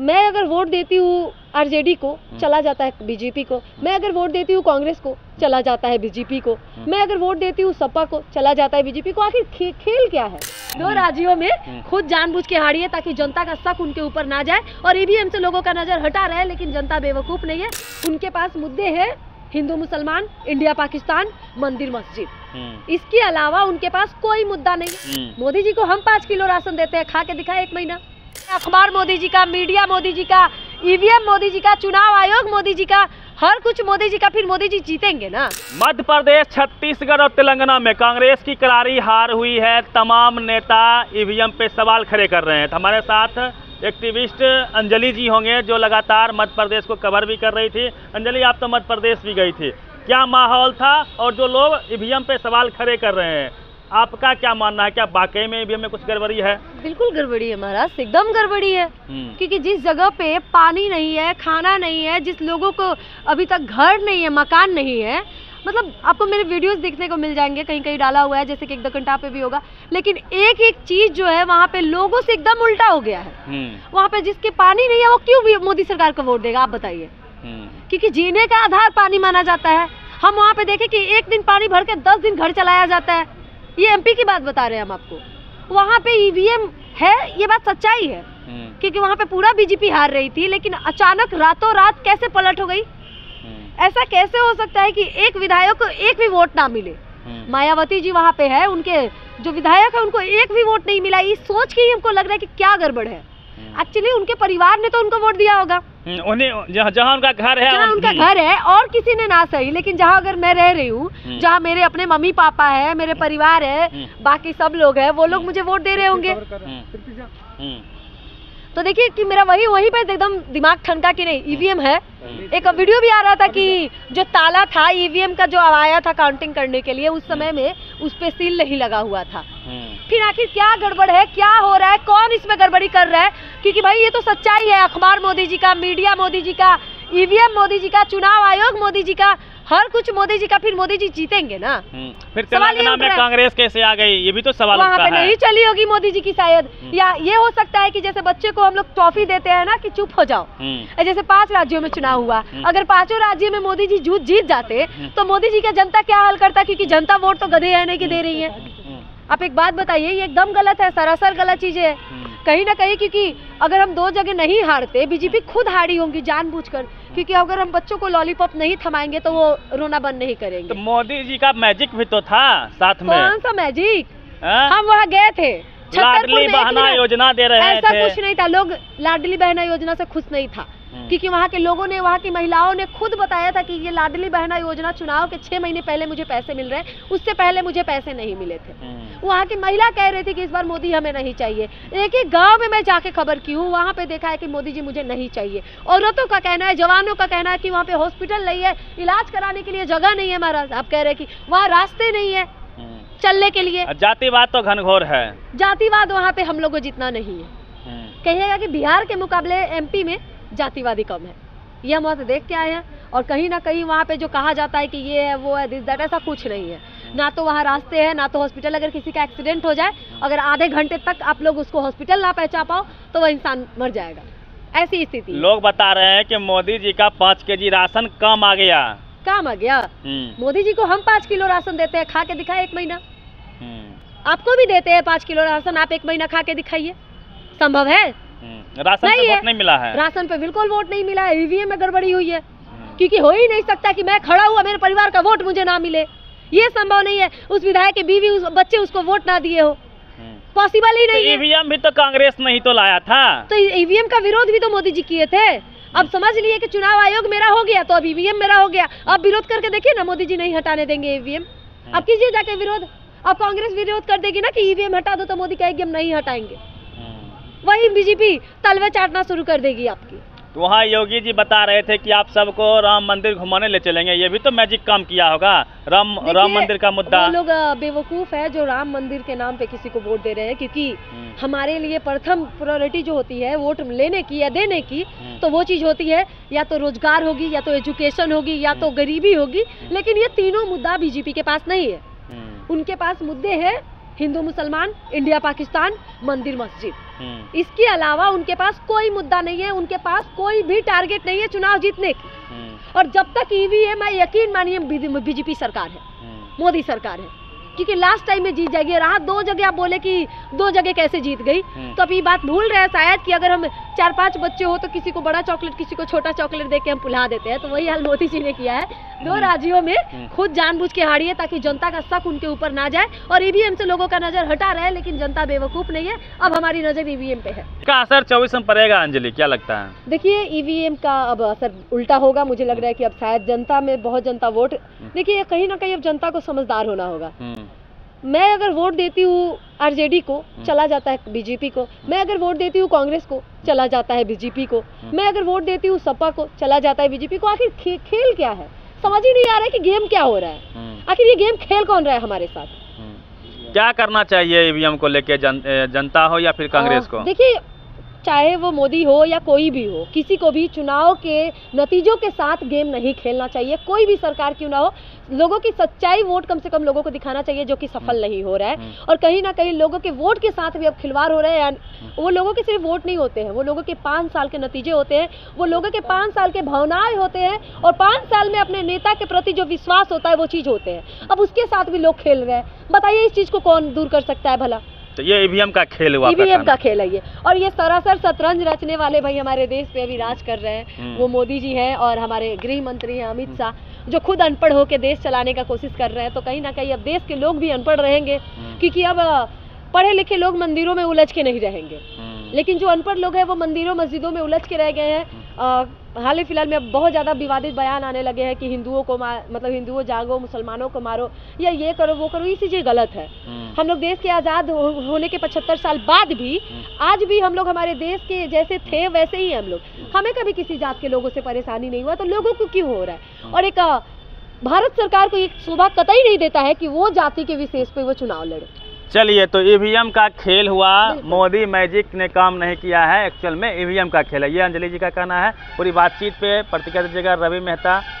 मैं अगर वोट देती हूँ आरजेडी को चला जाता है बीजेपी को, मैं अगर वोट देती हूँ कांग्रेस को चला जाता है बीजेपी को, मैं अगर वोट देती हूँ सपा को चला जाता है बीजेपी को। आखिर खेल क्या है? दो राज्यों में खुद जानबूझ के हारी है ताकि जनता का शक उनके ऊपर ना जाए, और ईवीएम से लोगों का नजर हटा रहा है, लेकिन जनता बेवकूफ़ नहीं है। उनके पास मुद्दे है हिंदू मुसलमान, इंडिया पाकिस्तान, मंदिर मस्जिद, इसके अलावा उनके पास कोई मुद्दा नहीं। मोदी जी को हम 5 किलो राशन देते हैं, खा के दिखाए 1 महीना। अखबार मोदी जी का, मीडिया मोदी जी का, ईवीएम मोदी जी का, चुनाव आयोग मोदी जी का, हर कुछ मोदी जी का। फिर मोदी जी जीतेंगे ना। मध्य प्रदेश, छत्तीसगढ़ और तेलंगाना में कांग्रेस की करारी हार हुई है। तमाम नेता ईवीएम पे सवाल खड़े कर रहे हैं। हमारे साथ एक्टिविस्ट अंजलि जी होंगे जो लगातार मध्य प्रदेश को कवर भी कर रही थी। अंजलि, आप तो मध्य प्रदेश भी गई थी, क्या माहौल था? और जो लोग ईवीएम पे सवाल खड़े कर रहे हैं, आपका क्या मानना है? क्या वाकई में ईवीएम में कुछ गड़बड़ी है? बिल्कुल गड़बड़ी है महाराज, एकदम गड़बड़ी है। क्योंकि जिस जगह पे पानी नहीं है, खाना नहीं है, जिस लोगों को अभी तक घर नहीं है, मकान नहीं है, मतलब आपको मेरे वीडियोस देखने को मिल जाएंगे, कहीं कहीं डाला हुआ है, जैसे कि 1 घंटा पे भी होगा, लेकिन एक एक चीज जो है वहाँ पे लोगों से एकदम उल्टा हो गया है। वहाँ पे जिसके पानी नहीं है वो क्यों मोदी सरकार को वोट देगा, आप बताइए? क्योंकि जीने का आधार पानी माना जाता है। हम वहाँ पे देखे कि 1 दिन पानी भर के 10 दिन घर चलाया जाता है। ये एमपी की बात बता रहे हैं हम आपको। वहाँ पे ईवीएम है, ये बात सच्चाई है, क्योंकि वहाँ पे पूरा बीजेपी हार रही थी, लेकिन अचानक रातों रात कैसे पलट हो गई? ऐसा कैसे हो सकता है कि एक विधायक को एक भी वोट ना मिले? मायावती जी वहाँ पे है, उनके जो विधायक है उनको एक भी वोट नहीं मिला। इस सोच के ही हमको लग रहा है कि क्या गड़बड़ है। एक्चुअली उनके परिवार ने तो उनको वोट दिया होगा, जहाँ उनका घर है, जहाँ उनका घर है, और किसी ने ना सही, लेकिन जहाँ अगर मैं रह रही हूँ, जहाँ मेरे अपने मम्मी पापा है, मेरे परिवार है, बाकी सब लोग हैं, वो लोग मुझे वोट दे रहे होंगे, तो देखिए कि मेरा वही पे एकदम दिमाग ठनका कि नहीं, ईवीएम है। एक वीडियो भी आ रहा था कि जो ताला था ईवीएम का, जो आया था काउंटिंग करने के लिए, उस समय में उस पे सील नहीं लगा हुआ था। फिर आखिर क्या गड़बड़ है, क्या हो रहा है, कौन इसमें गड़बड़ी कर रहा है? क्योंकि भाई ये तो सच्चाई है। अखबार मोदी जी का, मीडिया मोदी जी का, ईवीएम मोदी जी का, चुनाव आयोग मोदी जी का, हर कुछ मोदी जी का। फिर मोदी जी जीतेंगे ना। फिर तेलंगाना में कांग्रेस कैसे आ गई, ये भी तो सवाल उठता है। वहाँ पे नहीं चली होगी मोदी जी की शायद, या ये हो सकता है कि जैसे बच्चे को हम लोग टॉफी देते हैं ना कि चुप हो जाओ, जैसे 5 राज्यों में चुनाव हुआ, अगर 5 राज्यों में मोदी जी जीत जाते तो मोदी जी का जनता क्या हाल करता? क्योंकि जनता वोट तो गधे है नहीं की दे रही है। आप एक बात बताइए, ये एकदम गलत है, सरासर गलत चीजें है कहीं ना कहीं। क्योंकि अगर हम 2 जगह नहीं हारते, बीजेपी खुद हारी होंगी जानबूझकर, क्योंकि अगर हम बच्चों को लॉलीपॉप नहीं थमाएंगे तो वो रोना बंद नहीं करेंगे। तो मोदी जी का मैजिक भी तो था साथ में। कौन सा मैजिक? हम वहाँ गए थे, लाडली बहना योजना दे रहे थे, ऐसा कुछ नहीं था। लोग लाडली बहना योजना से खुश नहीं था, क्योंकि वहाँ के लोगों ने, वहाँ की महिलाओं ने खुद बताया था कि ये लाडली बहना योजना, चुनाव के 6 महीने पहले मुझे पैसे मिल रहे हैं, उससे पहले मुझे पैसे नहीं मिले थे। वहाँ की महिला कह रही थी कि इस बार मोदी हमें नहीं चाहिए। एक एक गांव में मैं जाके खबर की हूँ, वहाँ पे देखा है कि मोदी जी मुझे नहीं चाहिए। औरतों का कहना है, जवानों का कहना है कि वहाँ पे हॉस्पिटल नहीं है, इलाज कराने के लिए जगह नहीं है। महाराज, आप कह रहे हैं कि वहाँ रास्ते नहीं है चलने के लिए। जातिवाद तो घनघोर है, जातिवाद वहाँ पे हम लोग को जितना नहीं है। कहिएगा कि बिहार के मुकाबले एमपी में जातिवादी कम है, यह हम वहाँ देख के आए हैं। और कहीं ना कहीं वहाँ पे जो कहा जाता है कि ये है, वो है, दिस दैट, ऐसा कुछ नहीं है। ना तो वहाँ रास्ते हैं, ना तो हॉस्पिटल। अगर किसी का एक्सीडेंट हो जाए, अगर आधे घंटे तक आप लोग उसको हॉस्पिटल ना पहुँचा पाओ तो वह इंसान मर जाएगा, ऐसी स्थिति। लोग बता रहे हैं कि मोदी जी का 5 केजी राशन कम आ गया, काम आ गया। मोदी जी को हम 5 किलो राशन देते हैं, खा के दिखाए 1 महीना। आपको भी देते हैं 5 किलो राशन, आप 1 महीना खा के दिखाइए, संभव है? राशन पे वोट नहीं मिला है, राशन पे बिल्कुल वोट नहीं मिला है। ईवीएम में गड़बड़ी हुई है, क्योंकि हो ही नहीं सकता कि मैं खड़ा हुआ, मेरे परिवार का वोट मुझे ना मिले, ये संभव नहीं है। उस विधायक के बीवी, उस बच्चे उसको वोट ना दिए हो, पॉसिबल ही नहीं है। ईवीएम भी तो कांग्रेस नहीं तो लाया था, तो ईवीएम का विरोध भी तो मोदी जी किए थे। अब समझ लिए कि चुनाव आयोग मेरा हो गया तो अब ईवीएम मेरा हो गया। अब विरोध करके देखिए ना, मोदी जी नहीं हटाने देंगे ईवीएम। अब कीजिए जाके विरोध, अब कांग्रेस विरोध कर देगी ना कि ईवीएम हटा दो, तो मोदी कहेगी हम नहीं हटाएंगे, वही बीजेपी तलवे चाटना शुरू कर देगी आपकी। तो वहाँ योगी जी बता रहे थे कि आप सबको राम मंदिर घुमाने ले चलेंगे, ये भी तो मैजिक काम किया होगा। राम मंदिर का मुद्दा, लोग बेवकूफ है जो राम मंदिर के नाम पे किसी को वोट दे रहे हैं, क्योंकि हमारे लिए प्रथम प्रायोरिटी जो होती है वोट लेने की या देने की, तो वो चीज होती है या तो रोजगार होगी, या तो एजुकेशन होगी, या तो गरीबी होगी। लेकिन ये तीनों मुद्दा बीजेपी के पास नहीं है। उनके पास मुद्दे है हिंदू मुसलमान, इंडिया पाकिस्तान, मंदिर मस्जिद, इसके अलावा उनके पास कोई मुद्दा नहीं है, उनके पास कोई भी टारगेट नहीं है चुनाव जीतने की। और जब तक ईवीएम है, यकीन मानिए बीजेपी सरकार है, मोदी सरकार है, क्योंकि लास्ट टाइम में जीत जाएगी। रहा दो जगह, आप बोले कि दो जगह कैसे जीत गई, तो अब ये बात भूल रहे हैं शायद कि अगर हम 4-5 बच्चे हो तो किसी को बड़ा चॉकलेट किसी को छोटा चॉकलेट देके हम भुला देते हैं। तो वही हाल मोदी जी ने किया है, दो राज्यों में खुद जानबूझ के हारी है ताकि जनता का शक उनके ऊपर ना जाए। और ईवीएम से लोगों का नजर हटा रहे हैं, लेकिन जनता बेवकूफ नहीं है, अब हमारी नजर ईवीएम पे है। इसका असर 24 में पड़ेगा, अंजलि क्या लगता है? देखिए ईवीएम का अब असर उल्टा होगा, मुझे लग रहा है कि अब शायद जनता में बहुत जनता वोट, देखिए कहीं ना कहीं अब जनता को समझदार होना होगा। मैं अगर वोट देती हूँ आरजेडी को, चला जाता है बीजेपी को। मैं अगर वोट देती हूँ कांग्रेस को, चला जाता है बीजेपी को। मैं अगर वोट देती हूँ सपा को, चला जाता है बीजेपी को। आखिर खेल क्या है, समझ ही नहीं आ रहा है कि गेम क्या हो रहा है, आखिर ये गेम खेल कौन रहा है हमारे साथ। क्या करना चाहिए ईवीएम को लेके, जनता हो या फिर कांग्रेस को? देखिए चाहे वो मोदी हो या कोई भी हो, किसी को भी चुनाव के नतीजों के साथ गेम नहीं खेलना चाहिए, कोई भी सरकार क्यों ना हो। लोगों की सच्चाई वोट कम से कम लोगों को दिखाना चाहिए, जो कि सफल नहीं हो रहा है। और कहीं ना कहीं लोगों के वोट के साथ भी अब खिलवाड़ हो रहा है। वो लोगों के सिर्फ वोट नहीं होते हैं, वो लोगों के 5 साल के नतीजे होते हैं, वो लोगों के 5 साल के भावनाएं होते हैं, और 5 साल में अपने नेता के प्रति जो विश्वास होता है वो चीज़ होते हैं। अब उसके साथ भी लोग खेल रहे हैं, बताइए इस चीज़ को कौन दूर कर सकता है भला? तो ये ईवीएम का खेल हुआ, ईवीएम का खेल है ये। और ये सरासर शतरंज रचने वाले भाई हमारे देश पे अभी राज कर रहे हैं, वो मोदी जी हैं और हमारे गृह मंत्री हैं अमित शाह, जो खुद अनपढ़ होकर देश चलाने का कोशिश कर रहे हैं। तो कहीं ना कहीं अब देश के लोग भी अनपढ़ रहेंगे, क्योंकि अब पढ़े लिखे लोग मंदिरों में उलझ के नहीं रहेंगे, लेकिन जो अनपढ़ लोग हैं वो मंदिरों मस्जिदों में उलझ के रह गए हैं। हाल ही फिलहाल में बहुत ज़्यादा विवादित बयान आने लगे हैं कि हिंदुओं को मतलब हिंदुओं जागो, मुसलमानों को मारो, या ये करो वो करो। ये चीज़ें गलत है। हम लोग देश के आज़ाद होने के 75 साल बाद भी, आज भी हम लोग हमारे देश के जैसे थे वैसे ही हम लोग, हमें कभी किसी जात के लोगों से परेशानी नहीं हुआ, तो लोगों को क्यों हो रहा है? और एक भारत सरकार को एक शोभा कतई नहीं देता है कि वो जाति के विशेष पर वो चुनाव लड़े। चलिए, तो ईवीएम का खेल हुआ, मोदी मैजिक ने काम नहीं किया है, एक्चुअल में ईवीएम का खेल है, ये अंजलि जी का कहना है। पूरी बातचीत पे प्रतिक्रिया दीजिएगा रवि मेहता।